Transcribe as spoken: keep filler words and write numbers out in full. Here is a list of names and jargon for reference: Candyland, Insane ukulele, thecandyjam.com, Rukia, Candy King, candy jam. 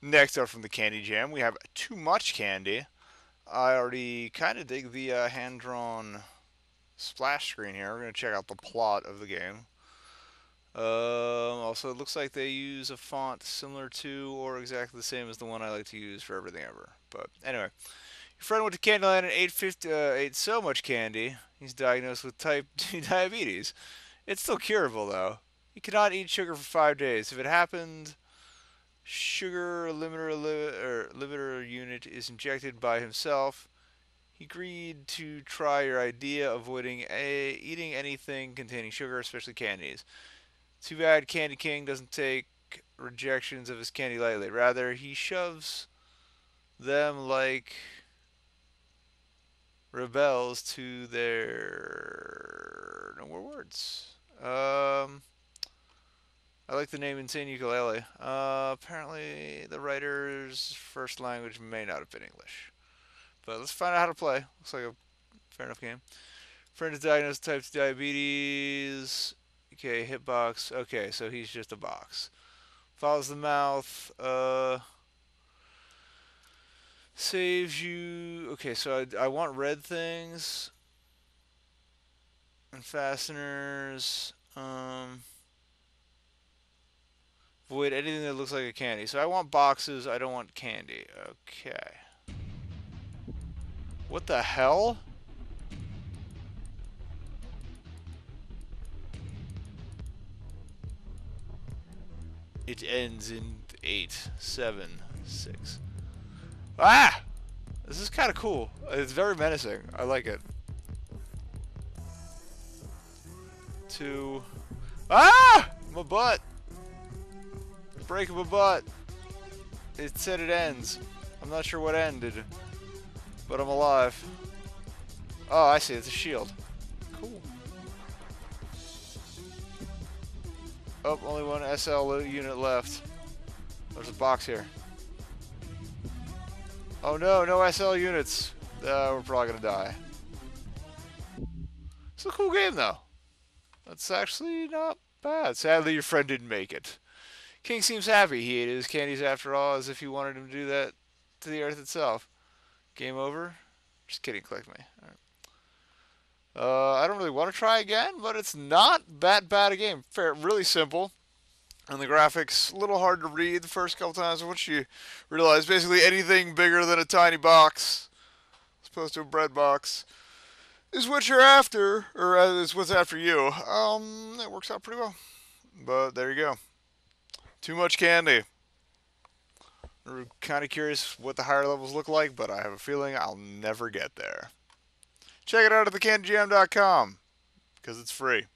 Next up from the Candy Jam, we have Too Much Candy. I already kind of dig the uh, hand-drawn splash screen here. We're going to check out the plot of the game. Um, also, it looks like they use a font similar to or exactly the same as the one I like to use for everything ever. But anyway, your friend went to Candyland and ate, uh, ate so much candy, he's diagnosed with type two diabetes. It's still curable, though. He cannot eat sugar for five days. If it happened, sugar limiter, li or limiter unit is injected by himself. He agreed to try your idea, avoiding a eating anything containing sugar, especially candies. Too bad Candy King doesn't take rejections of his candy lightly. Rather, he shoves them like rebels to their... No more words. Um, I like the name Insane Ukulele. Uh, apparently, the writer's first language may not have been English. But let's find out how to play. Looks like a fair enough game. Friend is diagnosed with type two diabetes. Okay, hitbox. Okay, so he's just a box. Follows the mouth. Uh, saves you. Okay, so I, I want red things. And fasteners. Um, avoid anything that looks like a candy. So I want boxes. I don't want candy. Okay. What the hell? It ends in eight, seven, six. Ah! This is kind of cool. It's very menacing. I like it. Two. Ah! My butt! Break of my butt. It said it ends. I'm not sure what ended. But I'm alive. Oh, I see. It's a shield. Cool. Oh, only one S L unit left. There's a box here. Oh no, no S L units. Uh, we're probably gonna die. It's a cool game, though. That's actually not bad. Sadly, your friend didn't make it. King seems happy he ate his candies after all, as if he wanted him to do that to the earth itself. Game over? Just kidding, click me. All right. uh, I don't really want to try again, but it's not that bad a game. Fair, really simple. And the graphics, a little hard to read the first couple times. Once you realize basically anything bigger than a tiny box, as opposed to a bread box, is what you're after, or is what's after you. Um, it works out pretty well. But there you go. Too Much Candy. I'm kind of curious what the higher levels look like, but I have a feeling I'll never get there. Check it out at the candy jam dot com because it's free.